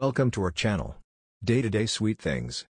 Welcome to our channel. Day-to-day sweet things.